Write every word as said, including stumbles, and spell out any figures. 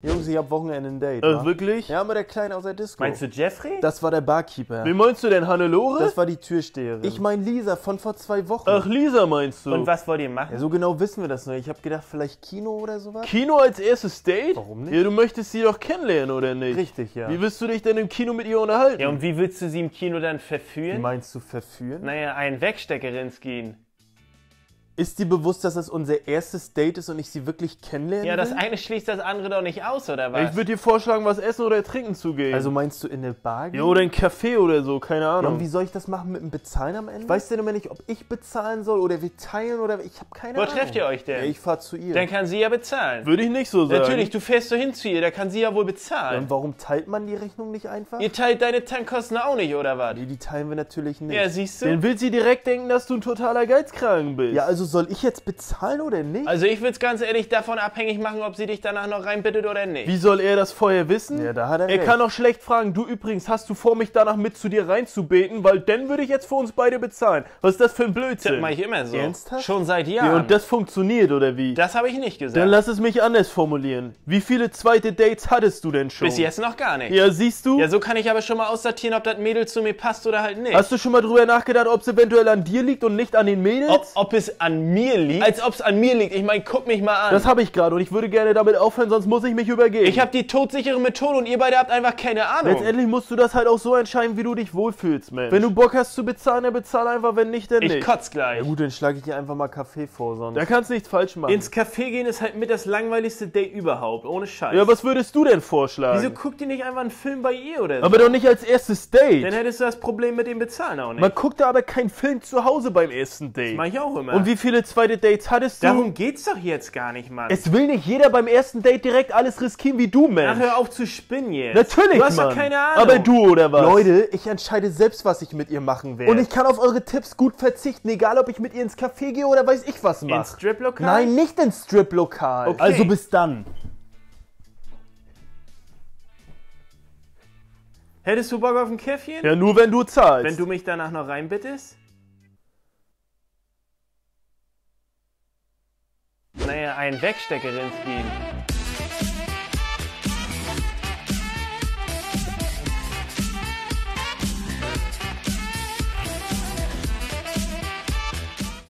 Jungs, ich hab Wochenende ein Date. Äh, wa? Wirklich? Ja, mit der Kleinen aus der Disco. Meinst du Jeffrey? Das war der Barkeeper. Wen meinst du denn, Hannelore? Das war die Türsteherin. Ich mein Lisa von vor zwei Wochen. Ach, Lisa meinst du? Und was wollt ihr machen? Ja, so genau wissen wir das noch. Ich hab gedacht, vielleicht Kino oder sowas. Kino als erstes Date? Warum nicht? Ja, du möchtest sie doch kennenlernen, oder nicht? Richtig, ja. Wie willst du dich denn im Kino mit ihr unterhalten? Ja, und wie willst du sie im Kino dann verführen? Wie meinst du verführen? Naja, einen Wegstecker ins Gehen. Ist dir bewusst, dass das unser erstes Date ist und ich sie wirklich kennenlerne? Ja, das eine schließt das andere doch nicht aus, oder was? Ich würde dir vorschlagen, was essen oder trinken zu gehen. Also meinst du in eine Bar gehen? Ja, oder ein Café oder so, keine Ahnung. Ja, und wie soll ich das machen mit dem Bezahlen am Ende? Ich weiß denn immer nicht, ob ich bezahlen soll oder wir teilen oder... Ich habe keine Wo Ahnung. Wo trefft ihr euch denn? Ja, ich fahr zu ihr. Dann kann sie ja bezahlen. Würde ich nicht so sagen. Natürlich, du fährst so hin zu ihr, da kann sie ja wohl bezahlen. Ja, und warum teilt man die Rechnung nicht einfach? Ihr teilt deine Tankkosten auch nicht, oder was? Nee, die teilen wir natürlich nicht. Ja, siehst du? Dann will sie direkt denken, dass du ein totaler Geizkragen bist. Ja, also soll ich jetzt bezahlen oder nicht? Also ich würde es ganz ehrlich davon abhängig machen, ob sie dich danach noch reinbittet oder nicht. Wie soll er das vorher wissen? Ja, da hat er Er recht. Kann auch schlecht fragen, du übrigens, hast du vor, mich danach mit zu dir reinzubeten? Weil dann würde ich jetzt für uns beide bezahlen. Was ist das für ein Blödsinn? Das mache ich immer so. Ernsthaft? Schon seit Jahren. Ja, und das funktioniert, oder wie? Das habe ich nicht gesagt. Dann lass es mich anders formulieren. Wie viele zweite Dates hattest du denn schon? Bis jetzt noch gar nicht. Ja, siehst du? Ja, so kann ich aber schon mal aussortieren, ob das Mädel zu mir passt oder halt nicht. Hast du schon mal drüber nachgedacht, ob es eventuell an dir liegt und nicht an den Mädels? Ob, ob es an mir liegt? Als ob es an mir liegt. Ich meine, guck mich mal an. Das habe ich gerade und ich würde gerne damit aufhören, sonst muss ich mich übergeben. Ich habe die todsichere Methode und ihr beide habt einfach keine Ahnung. Letztendlich musst du das halt auch so entscheiden, wie du dich wohlfühlst, Mensch. Wenn du Bock hast zu bezahlen, dann bezahl einfach, wenn nicht, dann nicht. Ich kotz gleich. Ja gut, dann schlage ich dir einfach mal Kaffee vor, sonst... Da kannst du nichts falsch machen. Ins Café gehen ist halt mit das langweiligste Date überhaupt, ohne Scheiß. Ja, was würdest du denn vorschlagen? Wieso guckt ihr nicht einfach einen Film bei ihr oder so? Aber doch nicht als erstes Date. Dann hättest du das Problem mit dem Bezahlen auch nicht. Man guckt da aber keinen Film zu Hause beim ersten Date. Das mach ich auch immer. Und wie viele zweite Dates hattest du? Darum geht's doch jetzt gar nicht, Mann. Es will nicht jeder beim ersten Date direkt alles riskieren wie du, Mensch. Ach, hör auf zu spinnen jetzt. Natürlich, Mann. Du hast doch keine Ahnung. Aber du, oder was? Leute, ich entscheide selbst, was ich mit ihr machen werde. Und ich kann auf eure Tipps gut verzichten, egal ob ich mit ihr ins Café gehe oder weiß ich was mache. Ins Striplokal? Nein, nicht ins Striplokal. Okay. Also bis dann. Hättest du Bock auf ein Käffchen? Ja, nur wenn du zahlst. Wenn du mich danach noch reinbittest? Naja, einen Wegstecker ins Gehen.